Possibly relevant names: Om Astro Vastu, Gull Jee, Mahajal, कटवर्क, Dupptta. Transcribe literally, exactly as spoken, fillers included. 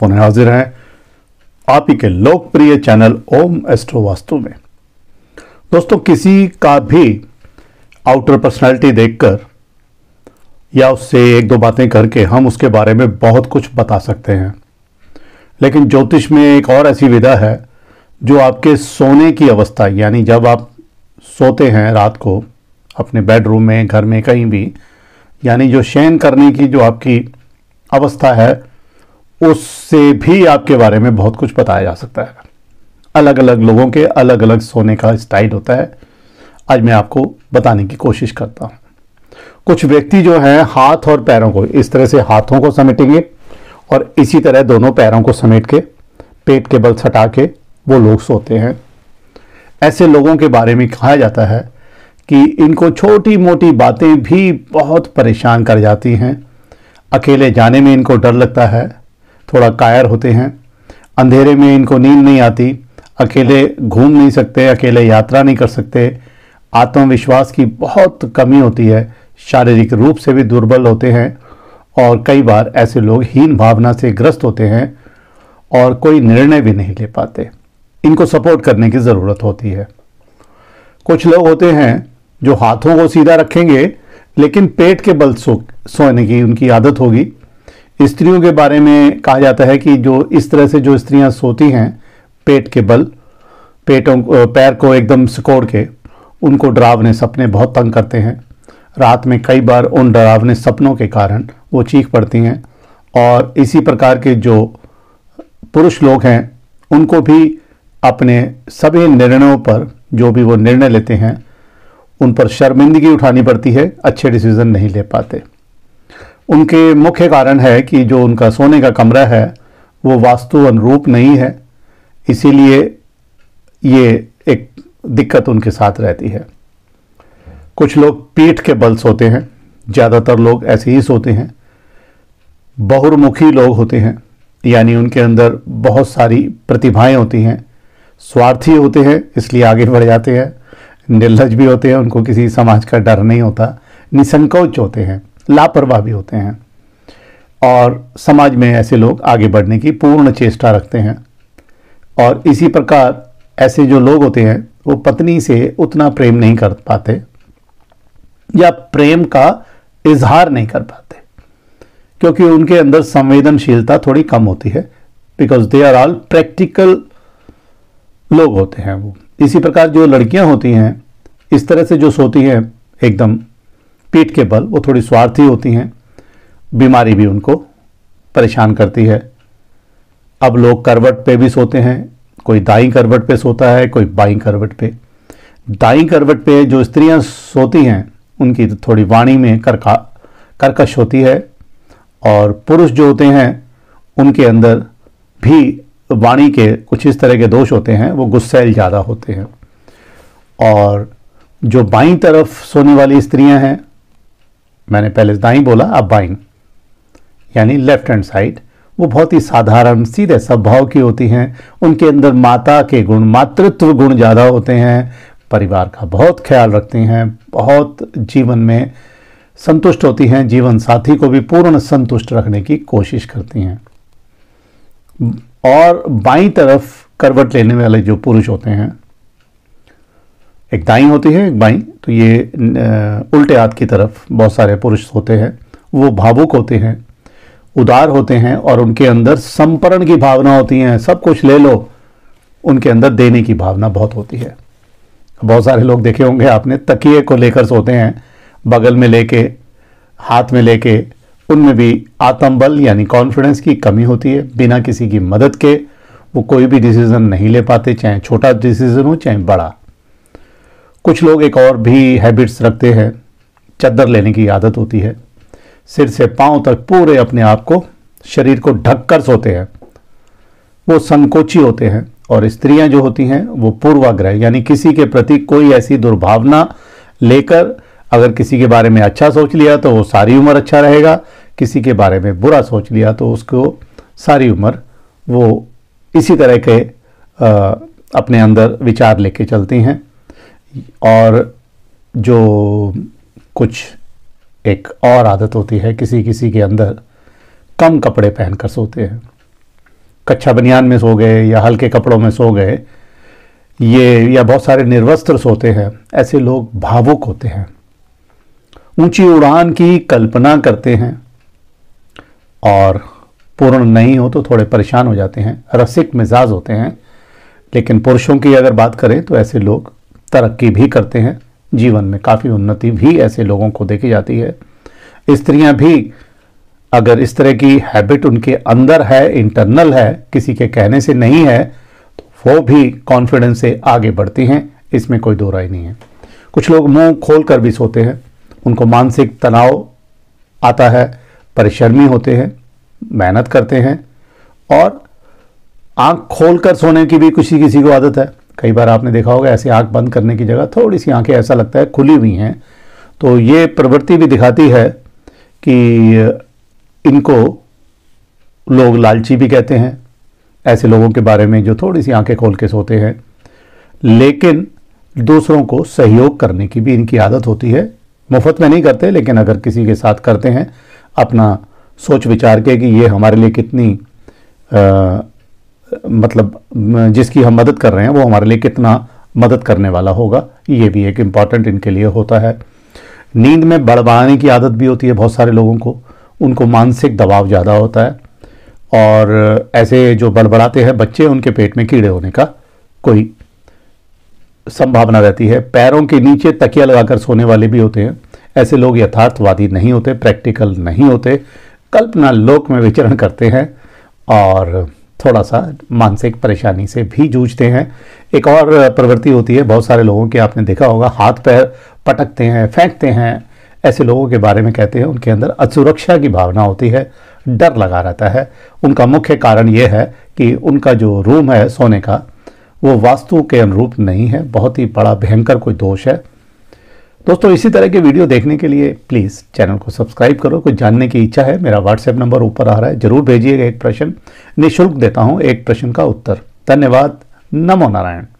पुनः हाजिर हैं आप ही के लोकप्रिय चैनल ओम एस्ट्रो वास्तु में। दोस्तों, किसी का भी आउटर पर्सनैलिटी देखकर या उससे एक दो बातें करके हम उसके बारे में बहुत कुछ बता सकते हैं, लेकिन ज्योतिष में एक और ऐसी विधा है जो आपके सोने की अवस्था, यानी जब आप सोते हैं रात को अपने बेडरूम में, घर में, कहीं भी, यानी जो शयन करने की जो आपकी अवस्था है उससे भी आपके बारे में बहुत कुछ बताया जा सकता है। अलग अलग लोगों के अलग अलग सोने का स्टाइल होता है। आज मैं आपको बताने की कोशिश करता हूँ। कुछ व्यक्ति जो हैं हाथ और पैरों को इस तरह से हाथों को समेटेंगे और इसी तरह दोनों पैरों को समेट के पेट के बल सटा के वो लोग सोते हैं। ऐसे लोगों के बारे में कहा जाता है कि इनको छोटी मोटी बातें भी बहुत परेशान कर जाती हैं। अकेले जाने में इनको डर लगता है, थोड़ा कायर होते हैं, अंधेरे में इनको नींद नहीं आती, अकेले घूम नहीं सकते, अकेले यात्रा नहीं कर सकते, आत्मविश्वास की बहुत कमी होती है, शारीरिक रूप से भी दुर्बल होते हैं और कई बार ऐसे लोग हीन भावना से ग्रस्त होते हैं और कोई निर्णय भी नहीं ले पाते। इनको सपोर्ट करने की ज़रूरत होती है। कुछ लोग होते हैं जो हाथों को सीधा रखेंगे लेकिन पेट के बल सो सोने की उनकी आदत होगी। स्त्रियों के बारे में कहा जाता है कि जो इस तरह से जो स्त्रियां सोती हैं पेट के बल, पेटों पैर को एकदम सिकोड़ के, उनको डरावने सपने बहुत तंग करते हैं। रात में कई बार उन डरावने सपनों के कारण वो चीख पड़ती हैं। और इसी प्रकार के जो पुरुष लोग हैं उनको भी अपने सभी निर्णयों पर, जो भी वो निर्णय लेते हैं उन पर शर्मिंदगी उठानी पड़ती है, अच्छे डिसीज़न नहीं ले पाते। उनके मुख्य कारण है कि जो उनका सोने का कमरा है वो वास्तु अनुरूप नहीं है, इसीलिए ये एक दिक्कत उनके साथ रहती है। कुछ लोग पीठ के बल सोते हैं, ज़्यादातर लोग ऐसे ही सोते हैं। बहुमुखी लोग होते हैं, यानी उनके अंदर बहुत सारी प्रतिभाएं होती हैं। स्वार्थी होते हैं इसलिए आगे बढ़ जाते हैं। निर्लज भी होते हैं, उनको किसी समाज का डर नहीं होता। निसंकोच होते हैं, लापरवाह भी होते हैं और समाज में ऐसे लोग आगे बढ़ने की पूर्ण चेष्टा रखते हैं। और इसी प्रकार ऐसे जो लोग होते हैं वो पत्नी से उतना प्रेम नहीं कर पाते या प्रेम का इजहार नहीं कर पाते, क्योंकि उनके अंदर संवेदनशीलता थोड़ी कम होती है। Because they are all practical लोग होते हैं वो। इसी प्रकार जो लड़कियां होती हैं इस तरह से जो सोती हैं एकदम पीठ के बल, वो थोड़ी स्वार्थी होती हैं। बीमारी भी उनको परेशान करती है। अब लोग करवट पे भी सोते हैं, कोई दाईं करवट पे सोता है, कोई बाईं करवट पे। दाईं करवट पे जो स्त्रियां सोती हैं उनकी थोड़ी वाणी में करका कर्कश होती है और पुरुष जो होते हैं उनके अंदर भी वाणी के कुछ इस तरह के दोष होते हैं, वो गुस्सैल ज़्यादा होते हैं। और जो बाईं तरफ सोने वाली स्त्रियां हैं, मैंने पहले दाईं बोला, अब बाईं यानी लेफ्ट हैंड साइड, वो बहुत ही साधारण सीधे स्वभाव की होती हैं। उनके अंदर माता के गुण, मातृत्व गुण ज़्यादा होते हैं। परिवार का बहुत ख्याल रखती हैं, बहुत जीवन में संतुष्ट होती हैं, जीवन साथी को भी पूर्ण संतुष्ट रखने की कोशिश करती हैं। और बाईं तरफ करवट लेने वाले जो पुरुष होते हैं, एक दाईं होती है एक बाईं, तो ये उल्टे हाथ की तरफ बहुत सारे पुरुष होते हैं। वो भावुक होते हैं, उदार होते हैं और उनके अंदर संपरण की भावना होती है। सब कुछ ले लो, उनके अंदर देने की भावना बहुत होती है। बहुत सारे लोग देखे होंगे आपने, तकिए को लेकर सोते हैं, बगल में लेके, हाथ में लेके। उनमें भी आत्मबल यानी कॉन्फिडेंस की कमी होती है। बिना किसी की मदद के वो कोई भी डिसीज़न नहीं ले पाते, चाहे छोटा डिसीज़न हो चाहे बड़ा। कुछ लोग एक और भी हैबिट्स रखते हैं, चादर लेने की आदत होती है। सिर से पांव तक पूरे अपने आप को, शरीर को ढककर सोते हैं। वो संकोची होते हैं। और स्त्रियां जो होती हैं वो पूर्वाग्रह, यानी किसी के प्रति कोई ऐसी दुर्भावना लेकर, अगर किसी के बारे में अच्छा सोच लिया तो वो सारी उम्र अच्छा रहेगा, किसी के बारे में बुरा सोच लिया तो उसको सारी उम्र वो इसी तरह के आ, अपने अंदर विचार लेके चलती हैं। और जो कुछ एक और आदत होती है, किसी किसी के अंदर कम कपड़े पहनकर सोते हैं। कच्छा बनियान में सो गए या हल्के कपड़ों में सो गए, ये या बहुत सारे निर्वस्त्र सोते हैं, ऐसे लोग भावुक होते हैं, ऊंची उड़ान की कल्पना करते हैं और पूर्ण नहीं हो तो थोड़े परेशान हो जाते हैं, रसिक मिजाज होते हैं। लेकिन पुरुषों की अगर बात करें तो ऐसे लोग तरक्की भी करते हैं, जीवन में काफ़ी उन्नति भी ऐसे लोगों को देखी जाती है। स्त्रियां भी अगर इस तरह की हैबिट उनके अंदर है, इंटरनल है, किसी के कहने से नहीं है, तो वो भी कॉन्फिडेंस से आगे बढ़ती हैं, इसमें कोई दो राय नहीं है। कुछ लोग मुंह खोल कर भी सोते हैं, उनको मानसिक तनाव आता है, परेशानी होते हैं, मेहनत करते हैं, और आँख खोल कर सोने की भी किसी किसी को आदत है। कई बार आपने देखा होगा ऐसे आँख बंद करने की जगह थोड़ी सी आँखें ऐसा लगता है खुली हुई हैं, तो ये प्रवृत्ति भी दिखाती है कि इनको लोग लालची भी कहते हैं, ऐसे लोगों के बारे में जो थोड़ी सी आंखें खोल के सोते हैं। लेकिन दूसरों को सहयोग करने की भी इनकी आदत होती है, मुफ्त में नहीं करते, लेकिन अगर किसी के साथ करते हैं अपना सोच विचार के कि ये हमारे लिए कितनी आ, मतलब जिसकी हम मदद कर रहे हैं वो हमारे लिए कितना मदद करने वाला होगा, ये भी एक इम्पॉर्टेंट इनके लिए होता है। नींद में बड़बड़ाने की आदत भी होती है बहुत सारे लोगों को, उनको मानसिक दबाव ज़्यादा होता है, और ऐसे जो बड़बड़ाते हैं बच्चे उनके पेट में कीड़े होने का कोई संभावना रहती है। पैरों के नीचे तकिया लगाकर सोने वाले भी होते हैं, ऐसे लोग यथार्थवादी नहीं होते, प्रैक्टिकल नहीं होते, कल्पना लोक में विचरण करते हैं और थोड़ा सा मानसिक परेशानी से भी जूझते हैं। एक और प्रवृत्ति होती है बहुत सारे लोगों के, आपने देखा होगा हाथ पैर पटकते हैं, फेंकते हैं, ऐसे लोगों के बारे में कहते हैं उनके अंदर असुरक्षा की भावना होती है, डर लगा रहता है। उनका मुख्य कारण यह है कि उनका जो रूम है सोने का वो वास्तु के अनुरूप नहीं है, बहुत ही बड़ा भयंकर कोई दोष है। दोस्तों, इसी तरह के वीडियो देखने के लिए प्लीज़ चैनल को सब्सक्राइब करो। कुछ जानने की इच्छा है, मेरा व्हाट्सएप नंबर ऊपर आ रहा है, जरूर भेजिएगा। एक प्रश्न निःशुल्क देता हूँ, एक प्रश्न का उत्तर। धन्यवाद। नमो नारायण।